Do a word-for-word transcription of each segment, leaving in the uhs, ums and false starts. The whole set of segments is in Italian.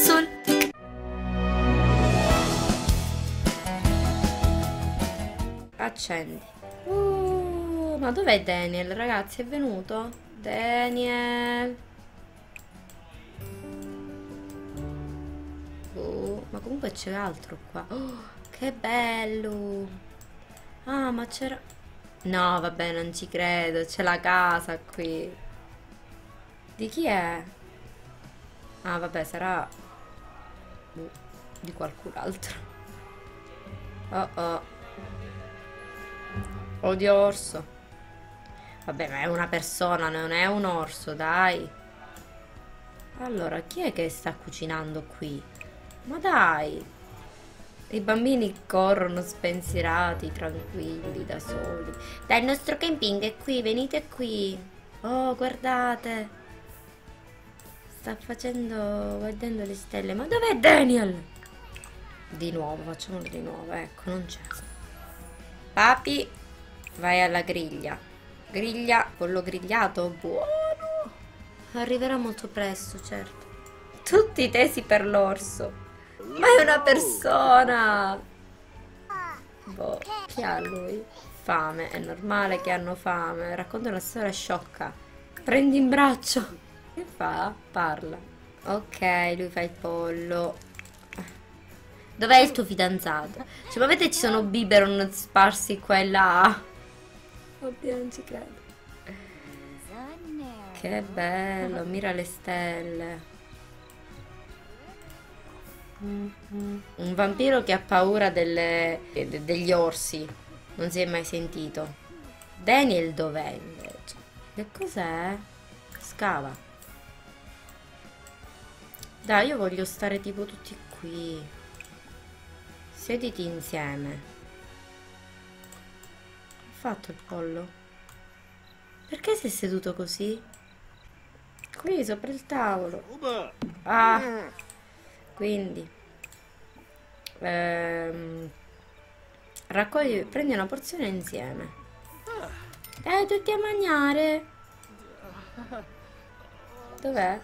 Sol. Accendi. Uh, ma dov'è Daniel, ragazzi? È venuto? Daniel. Uh, ma comunque c'è altro qua. Oh, che bello. Ah, ma c'era... No, vabbè, non ci credo. C'è la casa qui. Di chi è? Ah, vabbè, sarà... Uh, di qualcun altro. Oh, oh. Odio orso. Vabbè, ma è una persona, non è un orso, dai. Allora, chi è che sta cucinando qui? Ma dai. I bambini corrono spensierati, tranquilli, da soli. Dai, il nostro camping è qui, venite qui. Oh, guardate. Sta facendo, guardando le stelle. Ma dov'è Daniel? Di nuovo, facciamolo di nuovo, ecco, non c'è. Papi, vai alla griglia. Griglia, pollo grigliato, buono. Arriverà molto presto, certo. Tutti tesi per l'orso. Ma è una persona. Boh, chi ha lui? Fame, è normale che hanno fame. Racconta una storia sciocca. Prendi in braccio. Che fa? Parla. Ok, lui fa il pollo. Dov'è il tuo fidanzato? Cioè, ma vedete, ci sono biberon sparsi qua e là. Oddio, non ci credo. Che bello, mira le stelle. Un vampiro che ha paura delle, de, degli orsi. Non si è mai sentito. Daniel dov'è invece? Che cos'è? Scava. Dai, io voglio stare tipo tutti qui. Sediti insieme. Fatto il pollo. Perché sei seduto così? Qui sopra il tavolo. Ah, quindi ehm, raccogli, prendi una porzione insieme. Dai, tutti a mangiare. Dov'è?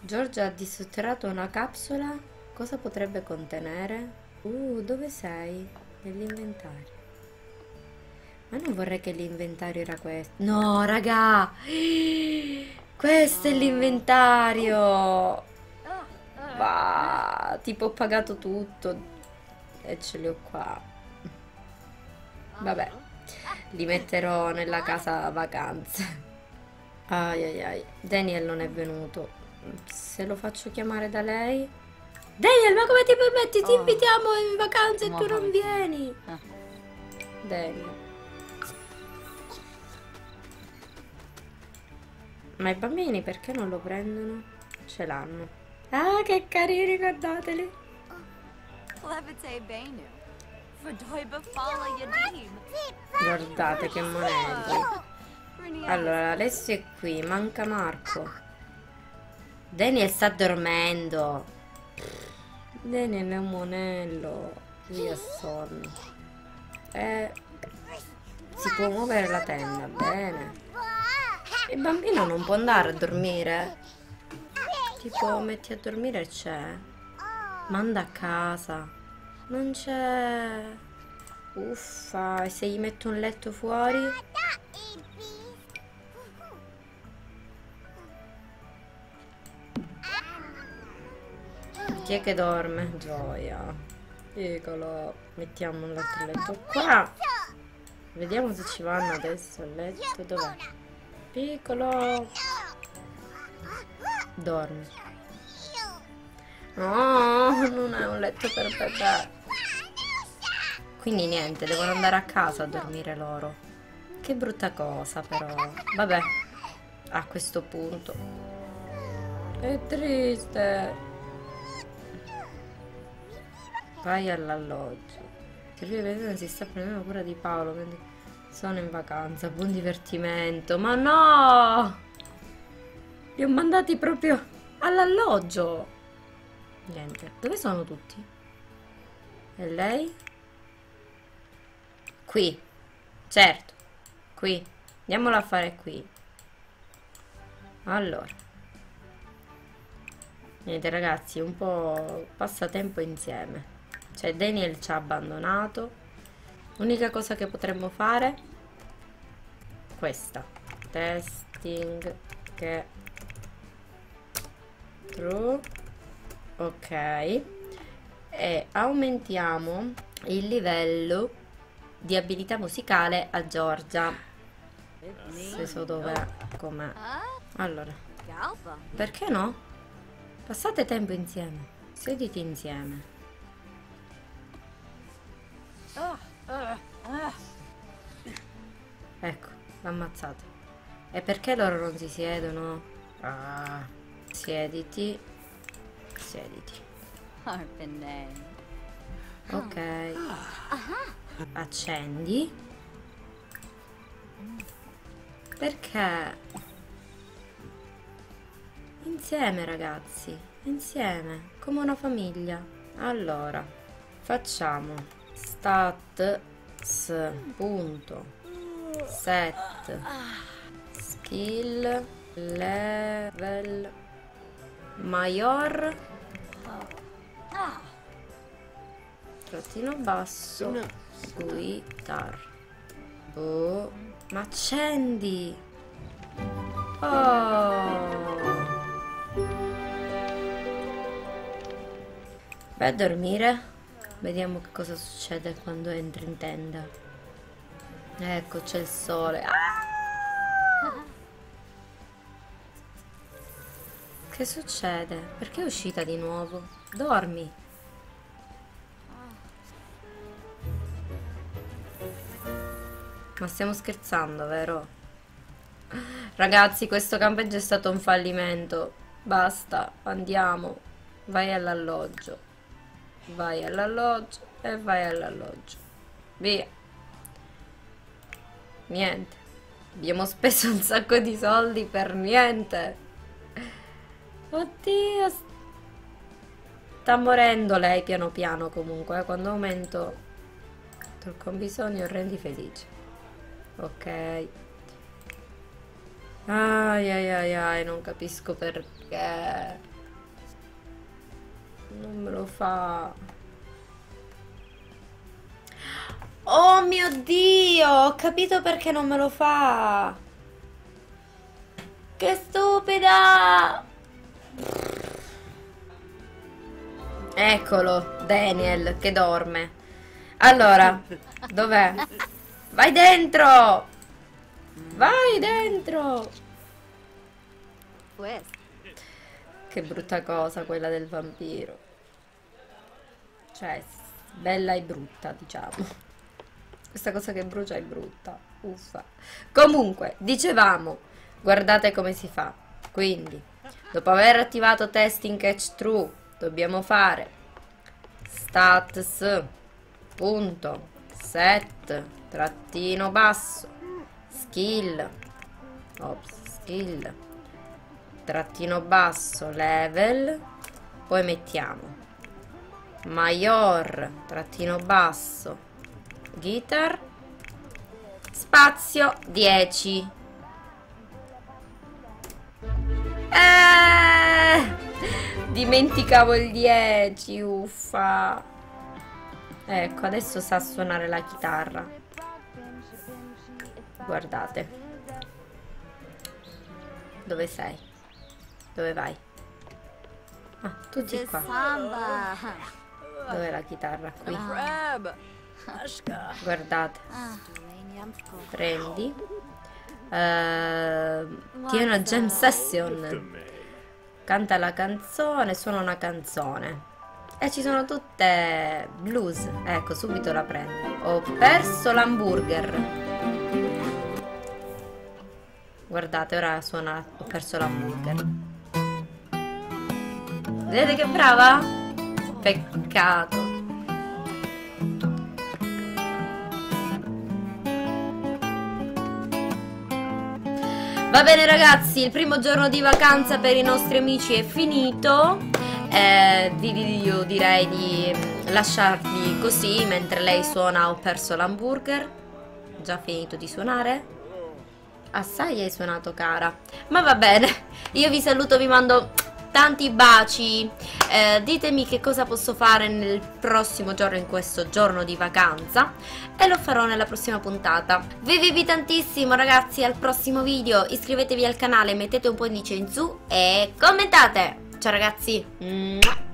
Giorgia ha dissotterrato una capsula. Cosa potrebbe contenere? Uh, dove sei? Nell'inventario. Ma non vorrei che l'inventario era questo. No, raga! Questo è l'inventario! Va! Tipo ho pagato tutto. E ce li ho qua. Vabbè. Li metterò nella casa vacanze. Ai ai ai. Daniel non è venuto. Se lo faccio chiamare da lei... Daniel, ma come ti permetti? Ti invitiamo in vacanza e tu non vieni! Daniel. Ma i bambini perché non lo prendono? Ce l'hanno. Ah, che carini, guardateli. Guardate che moneta. Allora, Alessio è qui, manca Marco. Daniel sta dormendo. Daniel è un monello. Io sonno. Eh, si può muovere la tenda, bene. Il bambino non può andare a dormire. Tipo, metti a dormire, c'è. Manda a casa. Non c'è. Uffa, e se gli metto un letto fuori? Chi è che dorme? Gioia. Eccolo. Mettiamo un altro letto qua. Vediamo se ci vanno adesso il letto. Dov'è? Piccolo, dormi. No, non è un letto per bebè. Quindi niente, devono andare a casa a dormire loro. Che brutta cosa però. Vabbè, a questo punto è triste. Vai all'alloggio. Lui non si sta prendendo cura di Paolo, quindi... Sono in vacanza, buon divertimento. Ma no! Li ho mandati proprio all'alloggio. Niente, dove sono tutti? E lei? Qui. Certo, qui. Andiamola a fare qui. Allora. Niente ragazzi, un po' passatempo insieme. Cioè Daniel ci ha abbandonato. L'unica cosa che potremmo fare questa. Testing che true. Ok. E aumentiamo il livello di abilità musicale a Giorgia. Se so dov'è, com'è. Allora, perché no? Passate tempo insieme. Sediti insieme. Ecco, l'ha ammazzato. E perché loro non si siedono? Ah, siediti. Siediti. Ok. Accendi. Perché? Insieme ragazzi, insieme, come una famiglia. Allora, facciamo stats.set skill level maior trattino basso guitar. Boh, ma accendi. Oh, vai a dormire. Vediamo che cosa succede quando entri in tenda. Ecco, c'è il sole. Ah! Che succede? Perché è uscita di nuovo? Dormi. Ma stiamo scherzando, vero? Ragazzi, questo campeggio è stato un fallimento. Basta, andiamo. Vai all'alloggio. Vai all'alloggio e vai all'alloggio. Via. Niente. Abbiamo speso un sacco di soldi per niente. Oddio. Sta morendo lei piano piano comunque. Quando aumento il combisogno rendi felice. Ok. Ai ai ai ai. Non capisco perché. Non me lo fa. Oh mio Dio, ho capito perché non me lo fa. Che stupida. Eccolo, Daniel che dorme. Allora, dov'è? Vai dentro. Vai dentro. Che brutta cosa quella del vampiro. Cioè, bella e brutta, diciamo. Questa cosa che brucia è brutta. Uffa. Comunque, dicevamo, guardate come si fa. Quindi, dopo aver attivato testing catch true, dobbiamo fare stats.set trattino basso skill. Ops, skill trattino basso level. Poi mettiamo Maior, trattino basso, guitar, spazio, dieci. Eh, dimenticavo il dieci, uffa. Ecco, adesso sa suonare la chitarra. Guardate. Dove sei? Dove vai? Ah, tutti qua. Dov'è la chitarra? Qui. Guardate. Prendi. Uh, tieni una jam session. Canta la canzone, suona una canzone. E ci sono tutte blues. Ecco, subito la prendo. Ho perso l'hamburger. Guardate, ora suona Ho perso l'hamburger. Vedete che brava? Peccato. Va bene ragazzi, il primo giorno di vacanza per i nostri amici è finito. eh, Io direi di lasciarvi così mentre lei suona Ho perso l'hamburger. Già finito di suonare? Assai hai suonato cara. Ma va bene, io vi saluto, vi mando tanti baci, eh, ditemi che cosa posso fare nel prossimo giorno, in questo giorno di vacanza, e lo farò nella prossima puntata. Vi vivi tantissimo ragazzi, al prossimo video, iscrivetevi al canale, mettete un pollice in su e commentate. Ciao ragazzi.